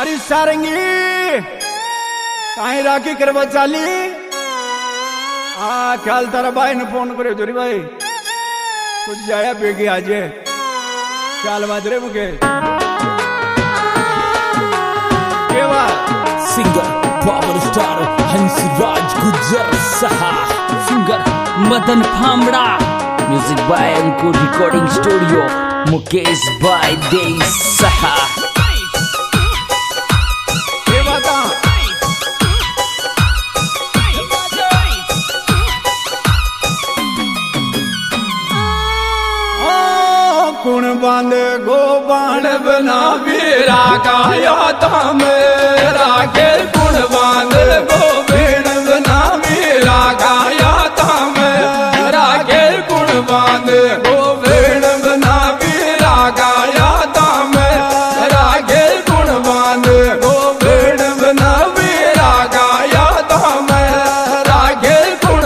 अरे सारंगी काहे राखी करवा चाली आ काल तारा भाई ने फोन करे धोरी भाई कुछ जाया बेगी आजे काल वादरे मुकेश केवा singer power star Hansraj Gujjar सहा सिंगर मदन फामड़ा म्यूजिक बाय अंक recording studio Mukesh by Dev सहा बंद गोबाण बना बेरा काया तम रागे गुण बंद गोबीण बना बेरा काया तम रागे गुण बंद गोबीण बना बेरा काया तम रागे गुण बंद गोबीण बना बेरा काया तम रागे गुण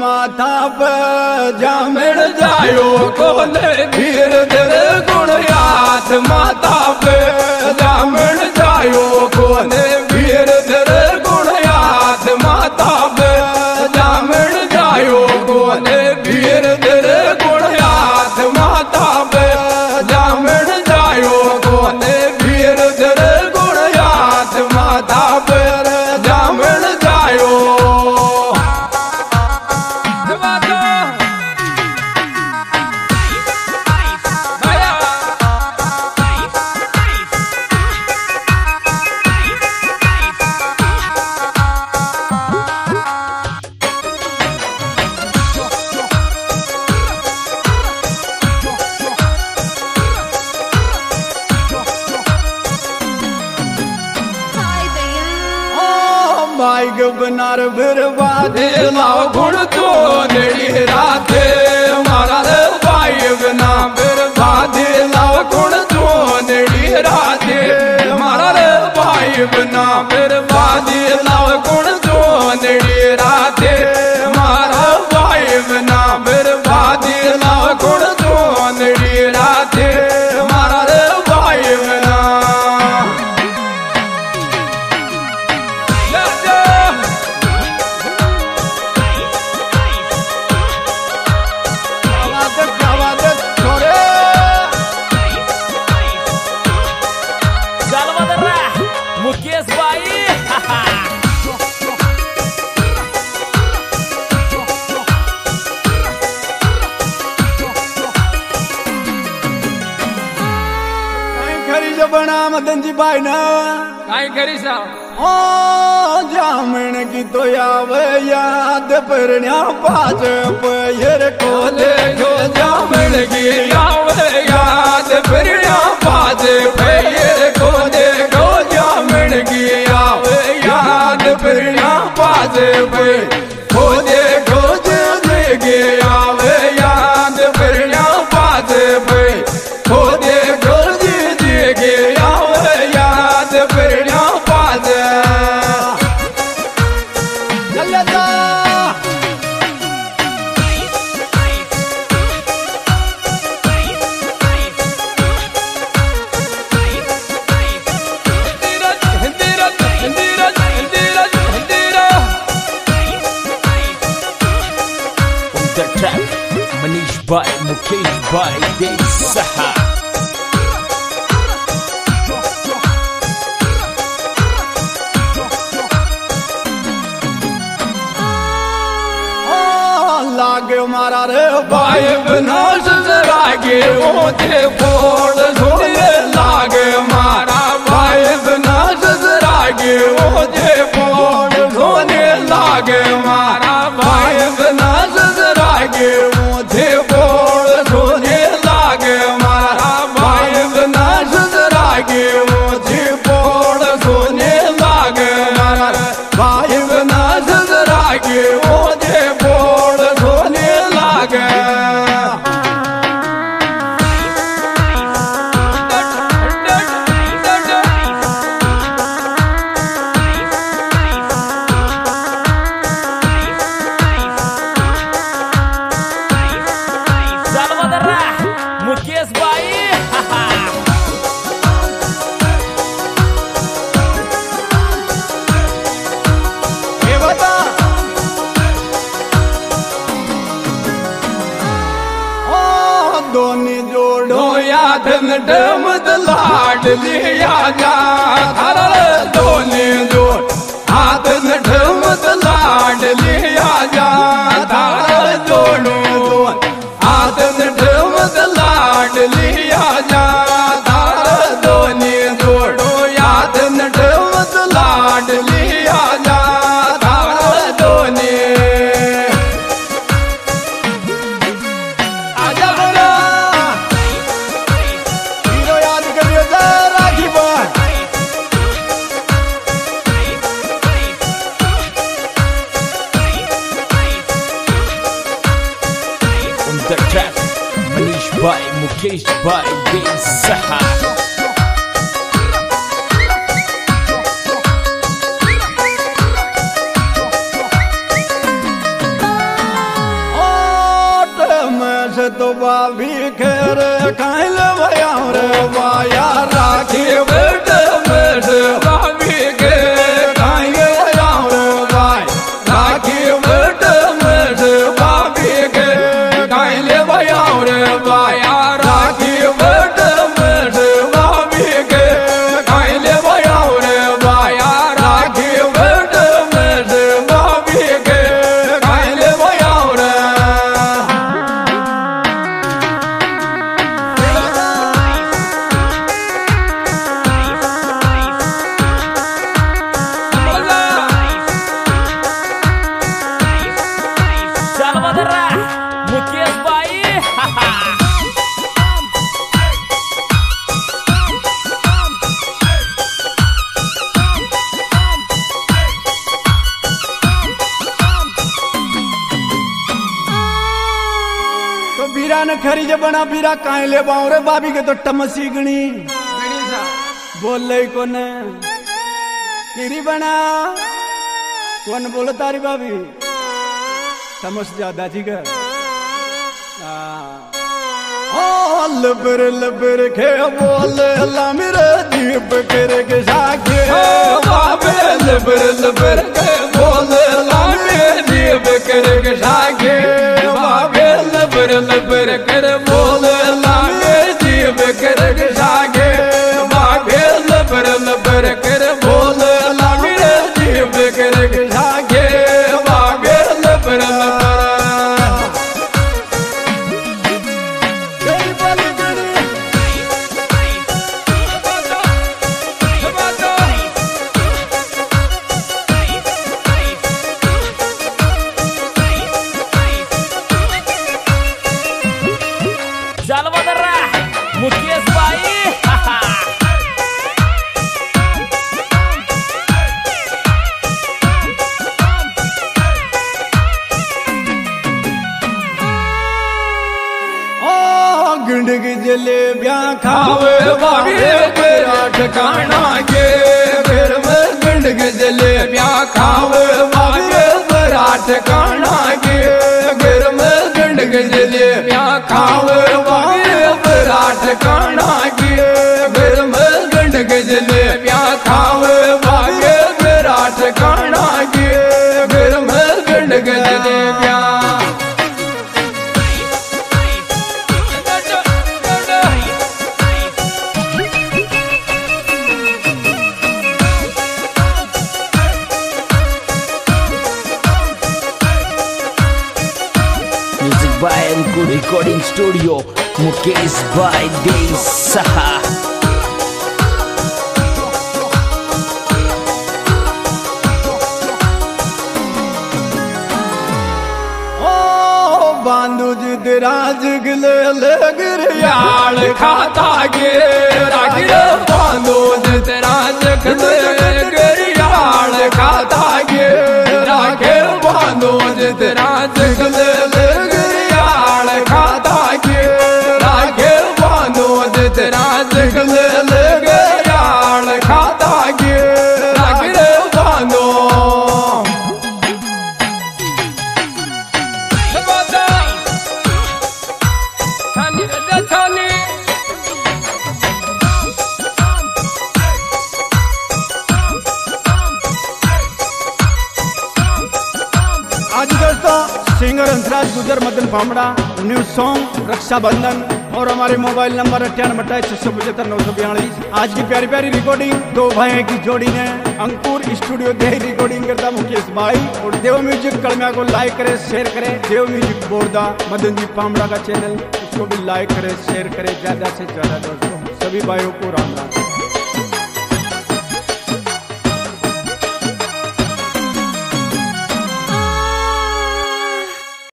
माथा पर जामड़ जायो कोल धीर धीर गुण याद माथा पर जामड़ जायो कोल धीर धीर गुण याद माथा पर जामड़ जायो कोल धीर धीर गुण याद माथा पर जामड़ जायो कोल धीर धीर गुण याद माथा पर जामड़ जायो बनार बर्बाद लाओ गुण तो देरी रात मारा भाई बना बर्बाद लाओ गुण तो देरी रात मारा भाई बना बर्बाद लाओ गुण तो देरी रात मारा भाई बना बर्बाद लाओ गुण तो देरी रात मारा भाई बना मदन जी भाई ना काय करी सा ओ जामण की तो आवे याद परण्या पाच पैर को देखो जामण की आवे याद परण्या पाच पैर को देखो जामण की आवे याद परण्या पाच पैर को देखो जामण की आवे याद परण्या पाच पैर को देखो by Mukesh by Dev Saha लागे मारा रे भाई बना ससरागे ओ ते फोड़ छोड़े लागे मारा भाई बना ससरागे ओ ते फोड़ छोड़े लागे मारा भाई बना ससरागे ओ ते मारा भाई बना ससरागे मुझे बोल सुने धन डमद लाड लिया जा दोने दो धन डमद लाड लिया जा दोनों दो धन डमद लाड लिया जा दोने दो धन डमद लाड लिया जा दोने मुकेश भाई देव सहा तो बाबी घर खाल भया माया राखी बेट बाबी के खरी जे बना बीरा काई ले बावरे बाबी के तो टमसी गणी बोल ले कौन तेरी बना कौन बोलो तारी बाबी तमस ज्यादा जी का लबर लबर के बोल ला मेरा दीप करे के साके बाबे लबर लबर के बोल ला मेरा दीप करे के साके बाबे लबर लबर कर बोल लागे दीप करे सागे बाबे लबर लबर कर बोल लागे दीप करे सागे बाबे लबर खावे बाबे तेरा ठिकाना के फिर में पिंड के जले ब्या खावे बाबे तेरा ठिकाना के फिर में पिंड के जले ब्या खावे बाबे तेरा ठिकाना के फिर में पिंड के जले ब्या खावे बाबे तेरा ठिकाना के फिर में पिंड के जले ब्या रिकॉर्डिंग स्टूडियो मुकेश भाई देव साहा ओ बांधू जी राज गले लगर याल खाता गे राज बांधू जी राज गले लगर याल खाता गे राखे बांधू जी राज गले लगर खाता के रागे बांधो जितना जगल गयाल खाता के रागे बांधो आज दोस्तों singer Hansraj Gujjar Madan फामड़ा new song Rakshabandhan. और हमारे मोबाइल नंबर 98 आज की प्यारी प्यारी रिकॉर्डिंग दो भाइयों की जोड़ी ने अंकुर स्टूडियो दे रिकॉर्डिंग करता मुकेश भाई और देव म्यूजिक कलमिया को लाइक करे शेयर करे। देव म्यूजिक बोर्डा मदन जी पामड़ा का चैनल उसको भी लाइक करे शेयर करे ज्यादा से ज्यादा दोस्तों। सभी भाइयों को राम राम।